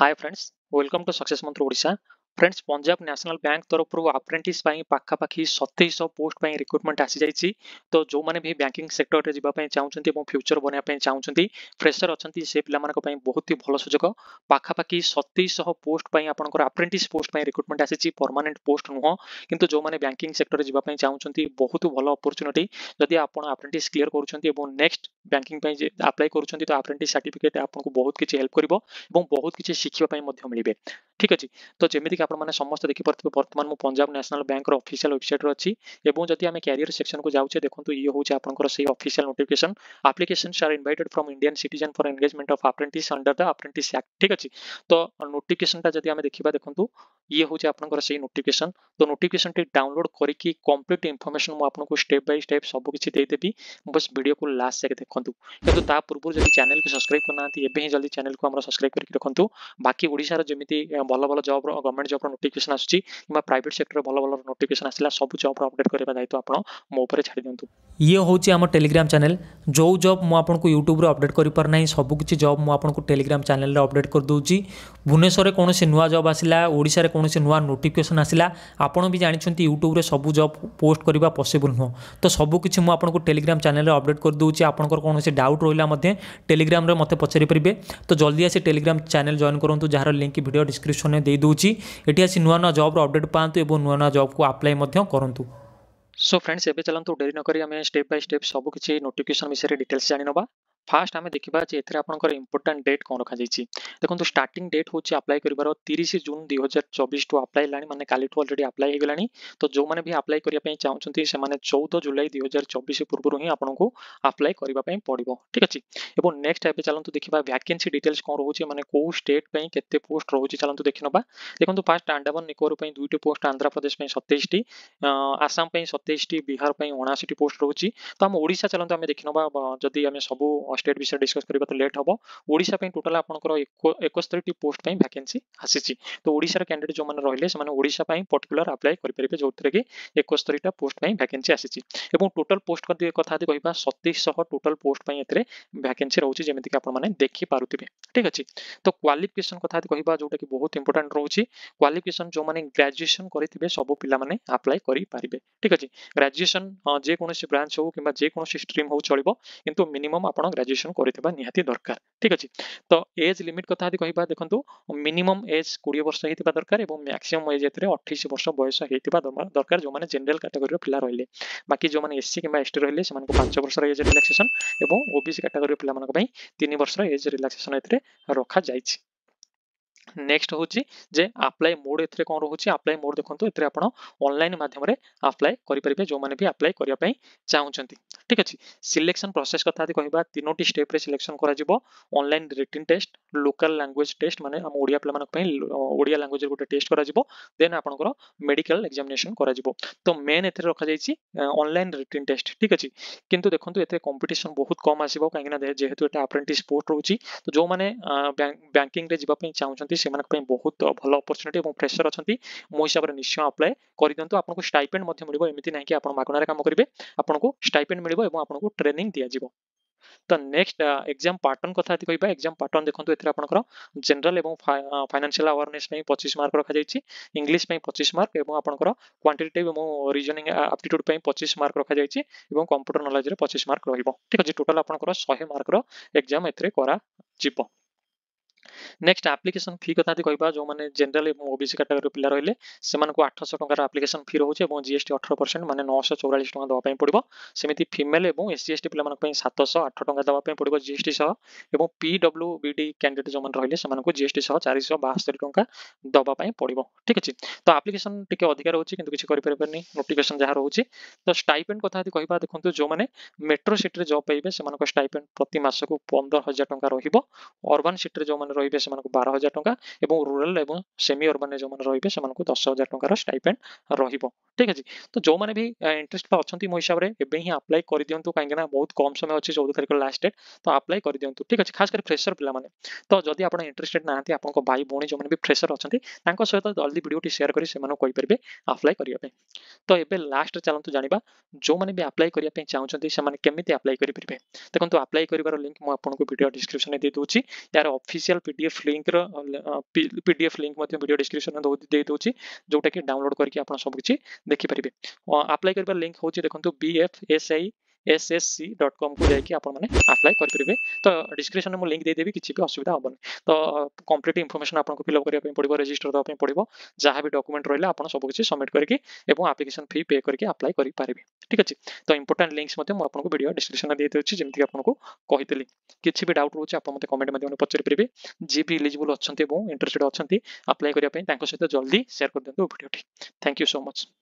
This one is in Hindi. Hi friends welcome to success Mantra Odisha. Friends Punjab national bank तरफ अप्रेंटिस पाखापाखि 2700 पोस्ट रिक्रुटमेंट आसी जाइए। तो जो मैंने भी बैंकिंग सेक्टर में जावाई चाहते और फ्यूचर बनवाई चाहते फ्रेशर अच्छा से पाई बहुत ही भल सुजोग। पाखापाखि 2700 पोस्ट आपर अप्रेंटिस पोस्ट रिक्रुटमेंट आसी परमानेंट पोस्ट नुह कि जो मैंने बैंकिंग सेक्टर में जावाई चाहते बहुत भल अपरच्युनिटी। जदि आप अप्रेंटिस क्लीयर कर नेक्स्ट बैंकिंग आप्लाय करूँ तो अप्रेंटिस सर्टिफिकेट आपको बहुत किसी हेल्प कर बहुत किसी शिखापी मिले। ठीक अच्छे। तो जमी आप माने समस्त देखी पारे बर्तमान मु Punjab national bank official website अच्छी और जब आम कैरियर सेक्शन को जाऊे देखो ये हूँ आपंकर से official notification applications are invited from Indian citizen for engagement of apprentice under the apprentice act. ठीक अच्छे। तो नोटिफिकेशन जब आम देखा देखो ये हूँ आपंकर से नोटिफिकेशन। तो नोटिफिकेशन टी डाउनलोड करके कंप्लीट इनफॉरमेशन मुझे आपको स्टेप बाय स्टेप सबकि देदेवी। बस वीडियो को लास्ट जाके देखूँ कि पूर्व जब चैनल को सब्सक्राइब करना एवं जल्दी चैनल को आम सब्सक्राइब करके रखु। बाकी ओडिशार जमी भल भल जॉब गवर्नमेंट जॉब नोटिफिकेशन आसी प्राइवेट सेक्टर भल भल नोटिफिकेशन आसला सब जॉब अपडेट करने दायित्व आप मो उपर छाड़ दिंतु। ये हूँ आम टेलीग्राम चैनल जो जॉब मुझको यूट्यूब अपडेट करना सबकि जॉब मुझको टेलीग्राम चैनल अपडेट कर दूसरी। भुवनेश्वर कौन नुआ जॉब आसला ओडिशा रे कौन नुआ नोटिफिकेशन आसला आपड़ भी जानते यूट्यूब सब जॉब पोस्ट करवा पॉसिबल नुह। तो सबकि मुझको टेलीग्राम चैनल अपडेट कर दूसरी। आपंकर कौन डाउट रहा टेलीग्राम में मत पचारि पारे। तो जल्दी आसी टेलीग्राम चैनल जॉइन करूँ जार लिंक वीडियो डिस्क्रिप्शन में दे दूसरी। ये आसी नुआ नुआ जॉब अपडेट पातु और नुआ नुआ जॉब को अप्लाई करूँ। सो फ्रेंड्स एबे चलंतु डेरी न करी हमें स्टेप बाय स्टेप सब किसी नोटिफिकेशन विषय डिटेल्स जानि नबा। फास्ट आम देखा जे एपर इंपोर्टां डेट कौन रखा जाइए देखो। स्टार्टिंग डेट हूँ अप्लाई कर 30 जून 2024 टू अप्लाई लाने मैंने काली अलरेडी अप्लाई हो गलानी। तो जो मैंने भी अप्लाई करने चाहते से 14 जुलाई 2024 पूर्व ही आपको अप्लाई करने पड़ो। ठीक अच्छे। और नेक्स्ट एवं चलते देखा वैकेंसी डिटेल्स कौन रोचे मैंने कौ स्टेट पर केते पोस्ट रोचे चलते देखी ना। देखो फास्ट अंडमान निकोबर पर 2 पोस्ट आंध्र प्रदेश 27टी आसाम 27टी बिहार 79 पोस्ट रोचे। तो आम ओडिशा चलते आम देखी ना जदि आम सब स्टेट विषय डिस्कस करबा तो लेट होबो। ओडिसा पे टोटल आपनकर 71टी पोस्ट पे वैकेंसी आसीची। तो ओडिसा रे कैंडिडेट जो माने रहले से माने ओडिसा पे पर्टिकुलर अप्लाई करि परिबे जोथरे के 71टा पोस्ट पे वैकेंसी आसीची। एवं टोटल पोस्ट कथि कथि कहबा 3700 टोटल पोस्ट पे एतरे वैकेंसी रहउची जेमिति कि आपन माने देखि पारुतिबे। ठीक अछि। तो क्वालिफिकेशन कथा कहबा जोटा कि बहुत इंपोर्टेंट रहउची। क्वालिफिकेशन जो माने ग्रेजुएशन करितिबे सब पिला माने अप्लाई करि परिबे। ठीक अछि। ग्रेजुएशन जे कोनोसी ब्रांच हो किबा जे कोनोसी स्ट्रीम हो चलिबो किंतु मिनिमम आपन ग्रेजुएशन करितबा निहाती दरकार। ठीक अछि। तो एज लिमिट कथा कहबा देखंतु मिनिमम एज 20 वर्ष हेतिबा दरकार एवं मैक्सिमम एज एतरे 28 वर्ष बयस हेतिबा दरकार जो माने जनरल कैटेगरी पिला रहले। बाकी जो माने एससी किबा एसटी रहले समान को 5 वर्ष एज रिलैक्सेशन एवं ओबीसी कैटेगरी पिला मानक पई 3 वर्ष एज रिलैक्सेशन एतरे रखा जायछि। नेक्स्ट हूँ जे अप्लाई मोड एथरे कौन रोचे। अप्लाई मोड देखो ये आप ऑनलाइन माध्यम रे अप्लाई करेंगे जो मैंने भी अप्लाई करने चाहते। ठीक अच्छे। सिलेक्शन प्रोसेस कथा कहबा 3टी स्टेप रे सिलेक्शन करा जिवो। Online written test local language test माने हम ओडिया पिला मानक पई ओडिया लैंग्वेज गोटे टेस्ट करा जिवो। देन आपनकर मेडिकल एग्जामिनेशन करा जिवो। तो मेन एथरे रखा जायछि ऑनलाइन रिटन टेस्ट। ठीक अच्छे। किंतु देखंतु एथरे कंपटीशन बहुत कम आसीबो काहेकि ना जेहेतु एटा अप्रेंटिस पोस्ट रोची। तो जो माने बैंकिंग रे जिवा पई चाहउछंती से मानक पई बहुत भलो अपॉर्चुनिटी एवं प्रेशर अछंती मो हिसाब रे निश्चय अप्लाई करि दंतु। आपनको स्टाइपेंड मध्ये मिलबो एमिति नाही कि आपण मागणा रे काम करिवे आपनको स्टाइपेंड मिलबो एवं आपनको ट्रेनिंग दिया जिवो। तो नेक्स्ट एग्जाम पैटर्न कथा कहबा एग्जाम पैटर्न देखंतु एथरे आपनकर जनरल एवं फाइनेंशियल अवेयरनेस में 25 मार्क रखा जायछि। इंग्लिश में 25 मार्क एवं आपनकर क्वांटिटेटिव एवं रीजनिंग एप्टीट्यूड में 25 मार्क रखा जायछि एवं कंप्यूटर नॉलेज रे 25 मार्क रहइबो। ठीक अछि। टोटल आपनकर 100 मार्क रो एग्जाम एथरे करा जिवो। नेक्स्ट एप्लिकेशन फी कथा कहबा जो माने जनरल एवं ओबीसी कैटेगरी पिला रहले सेमान को 800 टका एप्लिकेशन फी रहउचे एवं जीएसटी 18% माने 944 टका दवा पई पड़िबो। सेमिति फीमेल एवं एससी एसटी पिला मानक पई 708 टका दवा पई पड़िबो जीएसटी सह एवं पीडब्ल्यूबीडी कैंडिडेट जो मान रहले सेमान को जीएसटी सह 472 टका दवा पई पड़िबो। ठीक अछि। तो एप्लिकेशन टिके अधिकार होउचे किंतु किछि करि परबेनी नोटिफिकेशन जहा रहउचे। तो स्टाइपेंड कथा कहबा देखंतु जो माने मेट्रो सिटी रे जॉब पाइबे सेमान को स्टाइपेंड प्रति मास को 15000 टका रहइबो। अर्बन सिटी रे जो माने रहिबे सेमान को 12000 टका एवं रूरल एवं सेमी अर्बन जो माने रहिबे सेमान को 10000 टका रो स्टाइपेंड रहिबो। ठीक अछि। तो जो माने भी इंटरेस्ट पर अछंती मो हिसाब रे एबे ही अप्लाई कर दियंतु काहे कि ना बहुत कम समय अछि 14 तारिख लास्ट डेट। तो अप्लाई कर दियंतु। ठीक अछि। खास कर फ्रेशर पिला माने। तो जदि आपण इंटरेस्टेड नाहंती आपण को भाई भोणी जो माने भी फ्रेशर अछंती तांको सहित जल्दी वीडियो टी शेयर करी सेमान कोइ परबे अप्लाई करिया पे। तो एबे लास्ट चलंतु जानिबा जो माने भी अप्लाई करिया पे चाहउछंती सेमान केमिति अप्लाई करि परबे। देखंतु अप्लाई करिवार लिंक मो आपण को वीडियो डिस्क्रिप्शन में दे दोछि। यार official PDF link PDF link मते वीडियो डिस्क्रिप्शन में दे दोची जोटा कि डाउनलोड करके आपन सब किछि देखि परिबे। अप्लाई करबा लिंक होछि देखंतु bfsisc.com को जाके आपन माने अप्लाई कर परिबे। तो डिस्क्रिप्शन में मो लिंक दे देबी किछि भी असुविधा होबन। तो कंप्लीट इंफॉर्मेशन आपन को फिलअप करिया पई पड़िबो, रजिस्टर दा पई पड़िबो, जहां भी डॉक्यूमेंट रहले आपन सब किछि सबमिट करके एवं एप्लीकेशन फी पे करके अप्लाई करि पारिबे। ठीक अछि। तो इंपोर्टेंट लिंक्स मते मो आपन को वीडियो डिस्क्रिप्शन में दे देउछि जेमति आपन को कहितली। किछि भी डाउट रहउछि आपन मते कमेंट माध्यम रे पचरि परिबे। जे भी एलिजिबल अछन्ते एवं इंटरेस्टेड अछन्ते अप्लाई करिया पई तांको सहित जल्दी शेयर कर देंतु video. Thank you so much.